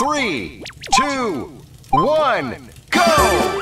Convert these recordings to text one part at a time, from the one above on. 3, 2, 1, go!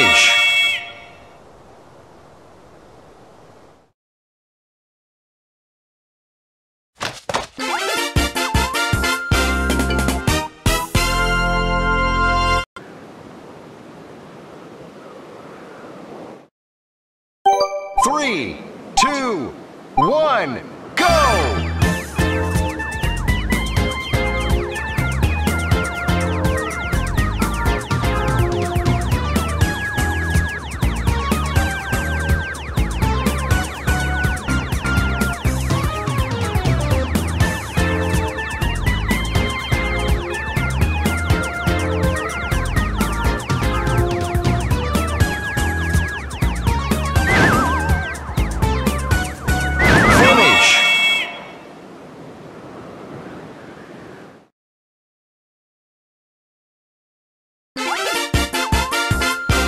Cash. Three, two, one, go! Finish.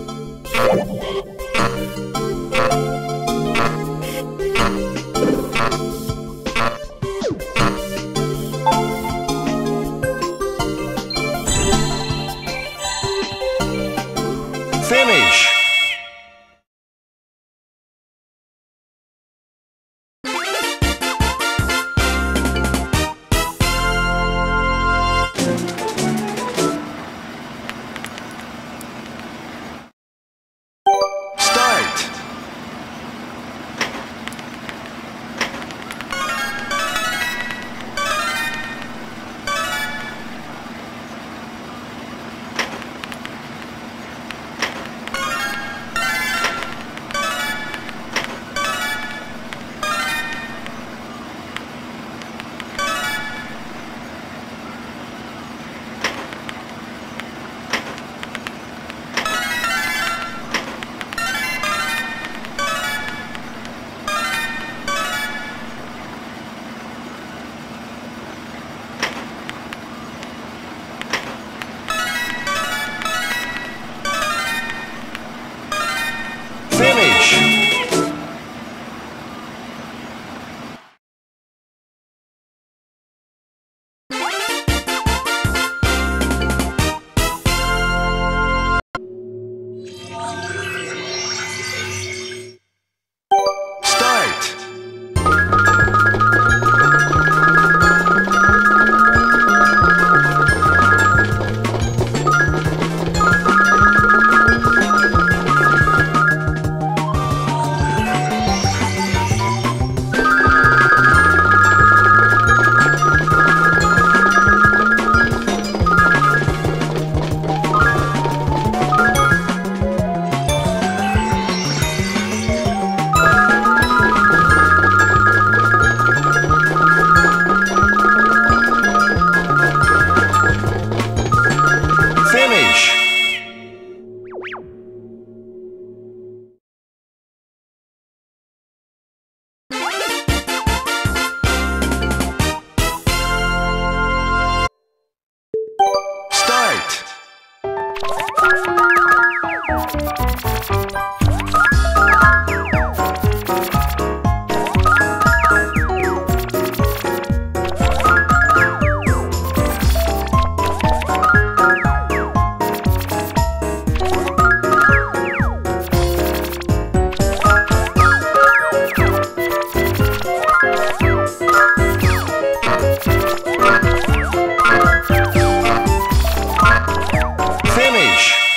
Finish.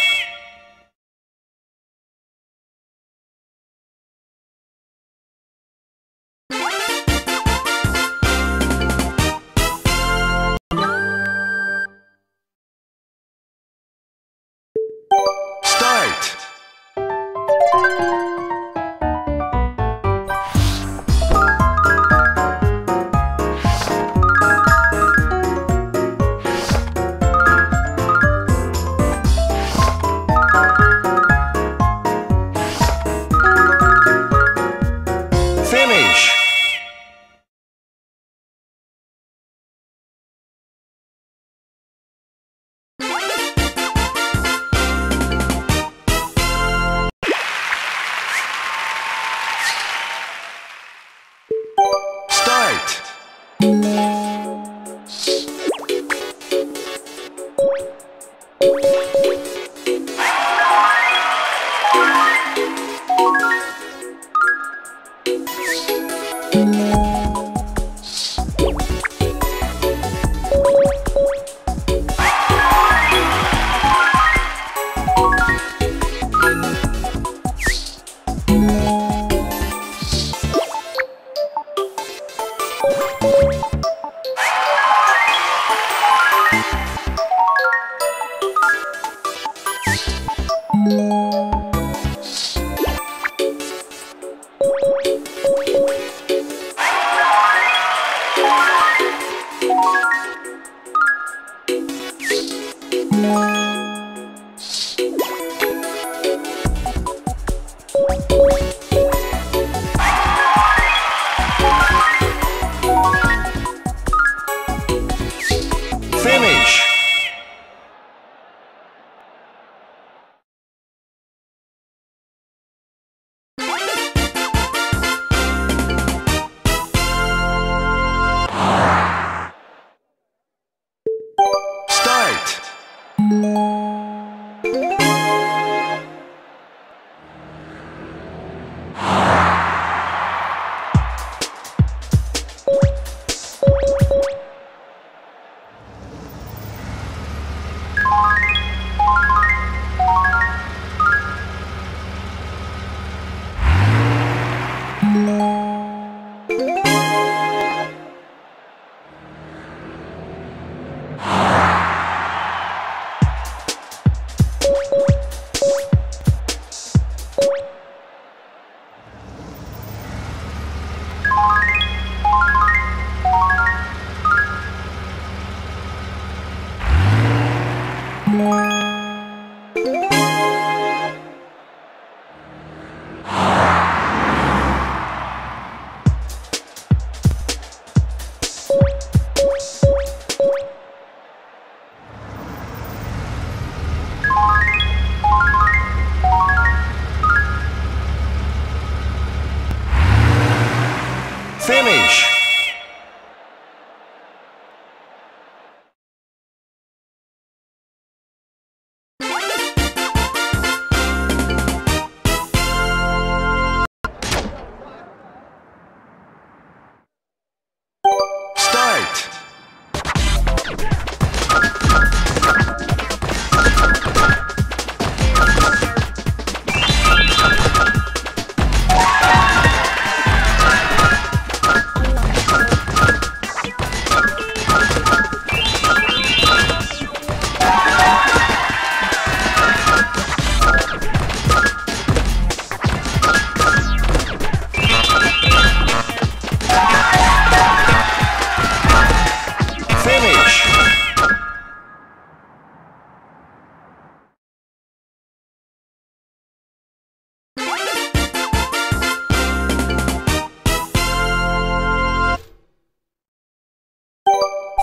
3, 2,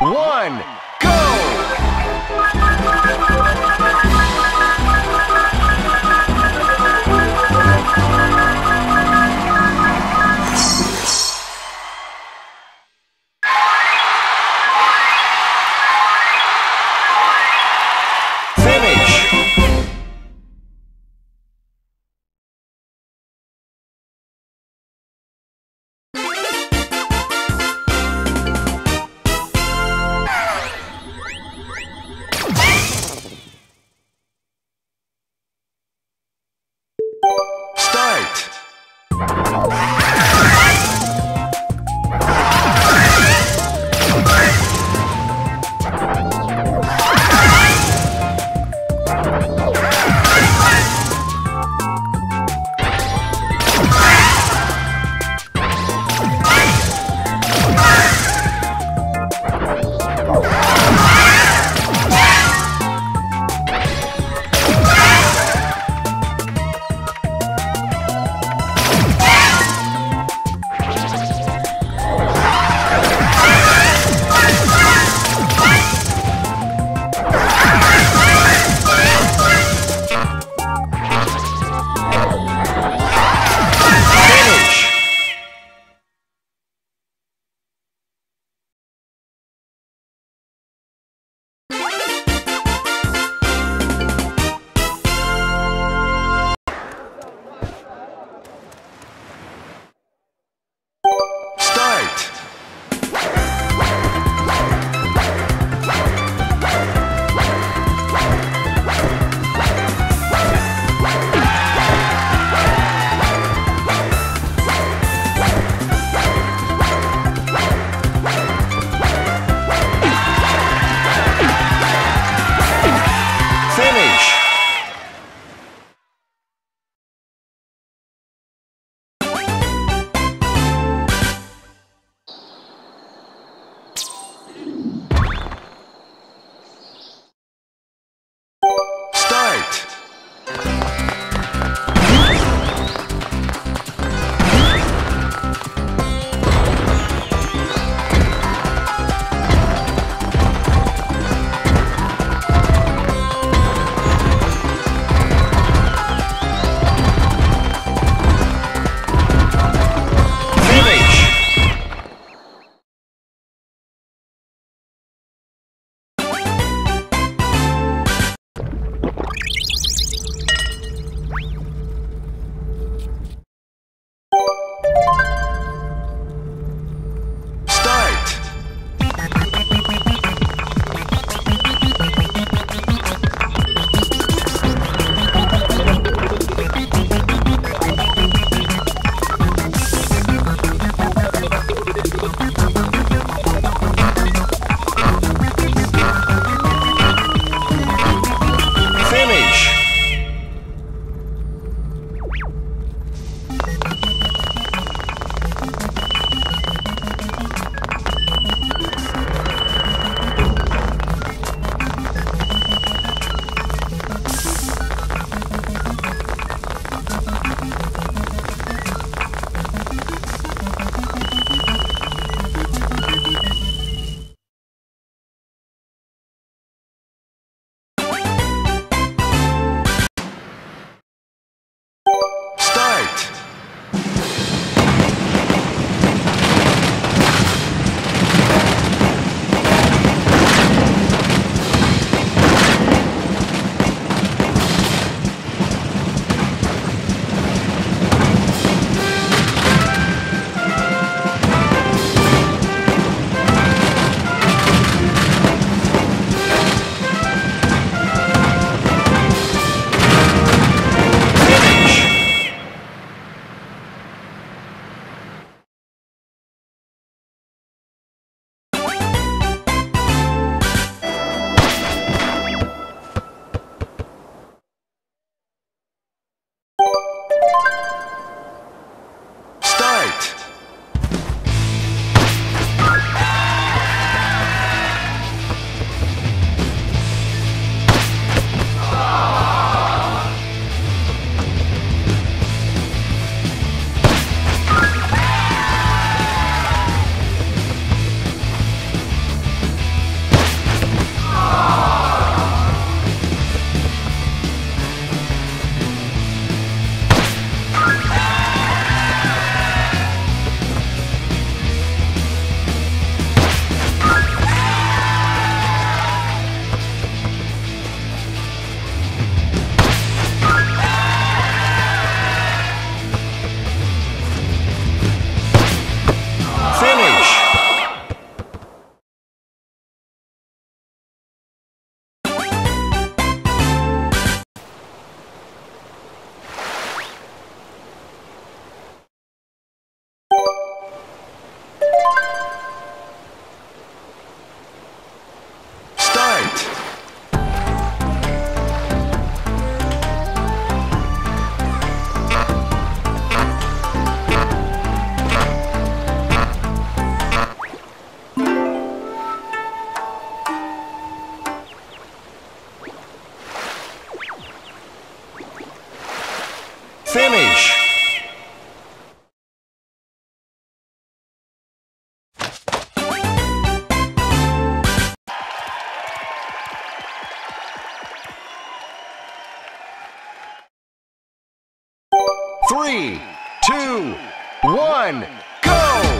1, go! 3, 2, 1, go!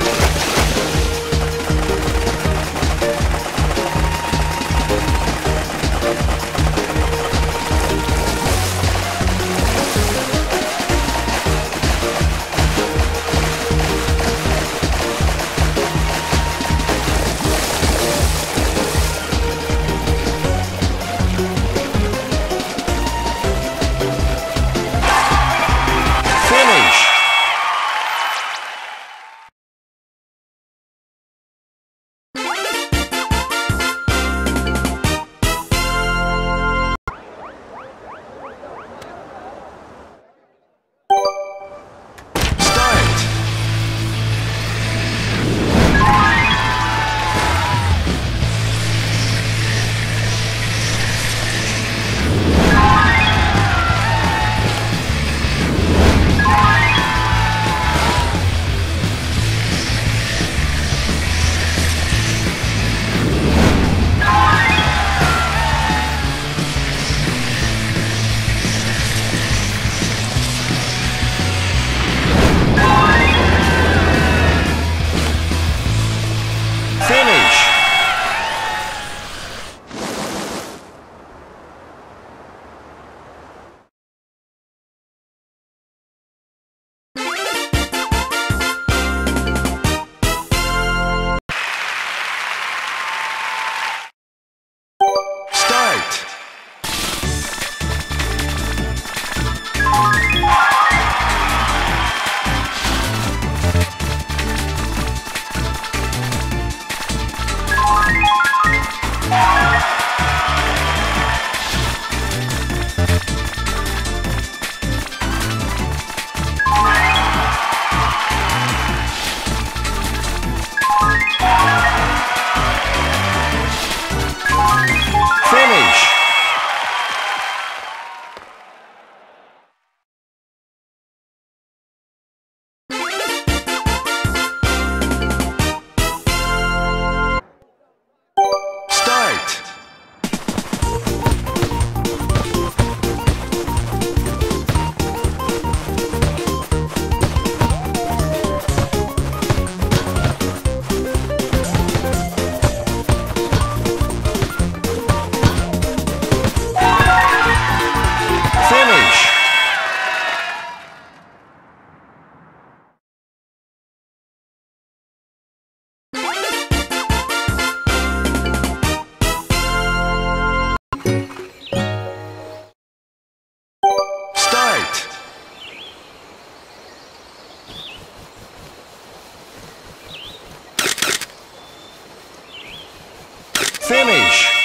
Finish!